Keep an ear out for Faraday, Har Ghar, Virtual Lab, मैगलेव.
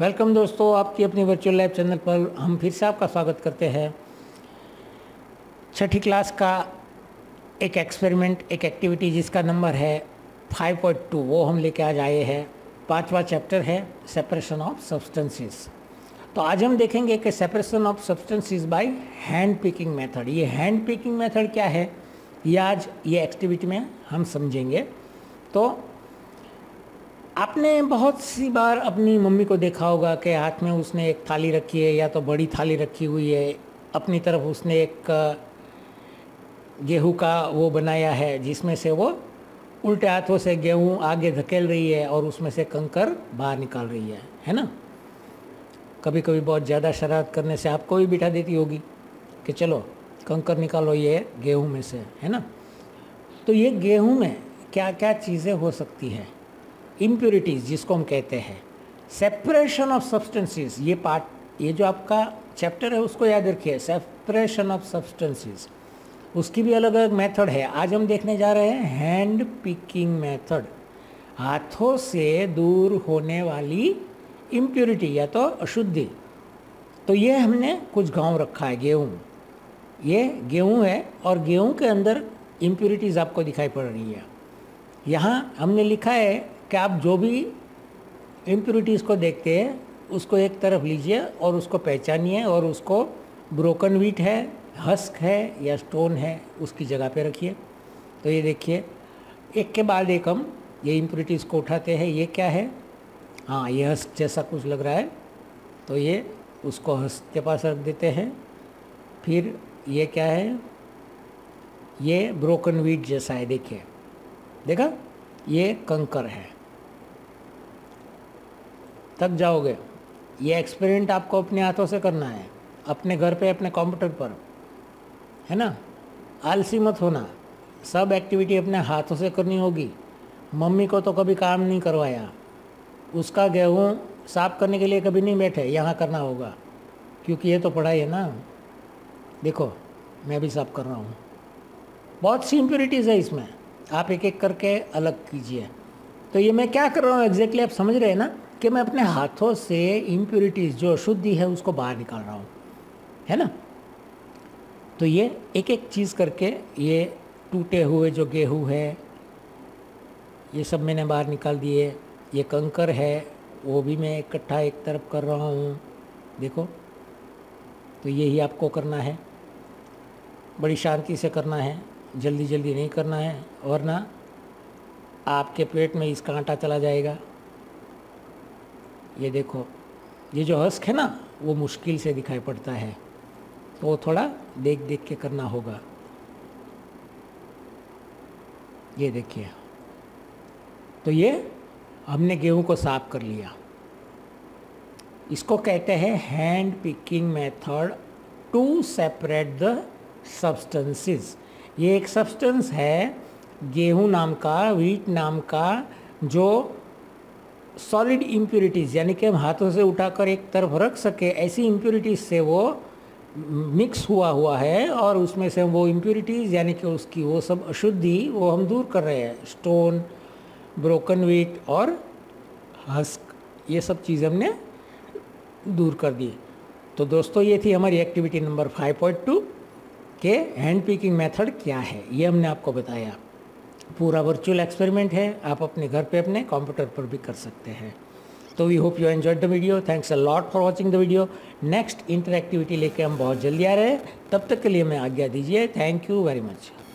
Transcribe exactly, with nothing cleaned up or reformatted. Welcome दोस्तों, आपकी अपनी वर्चुअल लैब चैनल पर हम फिर से आपका स्वागत करते हैं। छठी क्लास का एक एक्सपेरिमेंट, एक एक्टिविटी जिसका नंबर है फाइव पॉइंट टू, वो हम लेके आज आए हैं। पांचवा चैप्टर है सेपरेशन ऑफ सब्सटेंसेस। तो आज हम देखेंगे कि separation of substances by hand picking method. ये हैंड पिकिंग मेथड क्या है, ये आज ये एक्टिविटी में हम समझेंगे। तो आपने बहुत सी बार अपनी मम्मी को देखा होगा कि हाथ में उसने एक थाली रखी है, या तो बड़ी थाली रखी हुई है, अपनी तरफ उसने एक गेहूं का वो बनाया है जिसमें से वो उल्टे हाथों से गेहूं आगे धकेल रही है और उसमें से कंकर बाहर निकाल रही है, है ना। कभी कभी बहुत ज़्यादा शरारत करने से आपको भी बिठा देती होगी कि चलो कंकर निकालो ये गेहूँ में से, है ना। तो ये गेहूँ में क्या क्या चीज़ें हो सकती हैं, इम्प्योरिटीज़ जिसको हम कहते हैं। सेपरेशन ऑफ सब्सटेंसेस, ये पार्ट, ये जो आपका चैप्टर है उसको याद रखिए, सेपरेशन ऑफ सब्सटेंसेस। उसकी भी अलग अलग मेथड है। आज हम देखने जा रहे हैं हैंड पिकिंग मेथड, हाथों से दूर होने वाली इम्प्योरिटी या तो अशुद्धि। तो ये हमने कुछ गांव रखा है गेहूँ, ये गेहूँ है और गेहूँ के अंदर इम्प्योरिटीज़ आपको दिखाई पड़ रही है। यहाँ हमने लिखा है कि आप जो भी इम्प्योरिटीज़ को देखते हैं उसको एक तरफ लीजिए और उसको पहचानिए और उसको ब्रोकन व्हीट है, हस्क है या स्टोन है उसकी जगह पे रखिए। तो ये देखिए, एक के बाद एक हम ये इम्प्योरिटीज़ को उठाते हैं। ये क्या है, हाँ ये हस्क जैसा कुछ लग रहा है, तो ये उसको हस्क के पास रख देते हैं। फिर ये क्या है, ये ब्रोकन व्हीट जैसा है, देखिए, देखा, ये कंकर है। तक जाओगे, ये एक्सपेरिमेंट आपको अपने हाथों से करना है, अपने घर पे, अपने कंप्यूटर पर, है ना। आलसी मत होना, सब एक्टिविटी अपने हाथों से करनी होगी। मम्मी को तो कभी काम नहीं करवाया, उसका गेहूँ साफ करने के लिए कभी नहीं बैठे, यहाँ करना होगा क्योंकि ये तो पढ़ाई है ना। देखो मैं भी साफ कर रहा हूँ, बहुत सी इम्प्योरिटीज़ है इसमें, आप एक एक करके अलग कीजिए। तो ये मैं क्या कर रहा हूँ एग्जैक्टली आप समझ रहे हैं ना, कि मैं अपने हाथों से इम्प्योरिटीज़ जो अशुद्धि है उसको बाहर निकाल रहा हूँ, है ना। तो ये एक एक चीज़ करके, ये टूटे हुए जो गेहूँ है ये सब मैंने बाहर निकाल दिए। ये कंकर है वो भी मैं इकट्ठा एक, एक तरफ कर रहा हूँ, देखो। तो यही आपको करना है, बड़ी शांति से करना है, जल्दी जल्दी नहीं करना है, वरना आपके पेट में इसका आटा चला जाएगा। ये देखो, ये जो हस्क है ना वो मुश्किल से दिखाई पड़ता है, तो वो थोड़ा देख देख के करना होगा। ये देखिए, तो ये हमने गेहूं को साफ कर लिया। इसको कहते हैं hand picking method to separate the substances. ये एक सब्सटेंस है गेहूं नाम का, व्हीट नाम का, जो सॉलिड इम्प्योरिटीज़ यानी कि हम हाथों से उठाकर एक तरफ रख सके ऐसी इम्प्योरिटीज़ से वो मिक्स हुआ हुआ है, और उसमें से वो इम्प्योरिटीज़ यानी कि उसकी वो सब अशुद्धि वो हम दूर कर रहे हैं। स्टोन, ब्रोकन व्हीट और हस्क, ये सब चीज़ हमने दूर कर दी। तो दोस्तों ये थी हमारी activity number five point two के हैंड पिकिंग मेथड क्या है, ये हमने आपको बताया। पूरा वर्चुअल एक्सपेरिमेंट है, आप अपने घर पे, अपने कंप्यूटर पर भी कर सकते हैं। तो we hope you enjoyed the video, thanks a lot for watching the video. Next interactivity लेके हम बहुत जल्दी आ रहे हैं, तब तक के लिए मैं आज्ञा दीजिए। Thank you very much.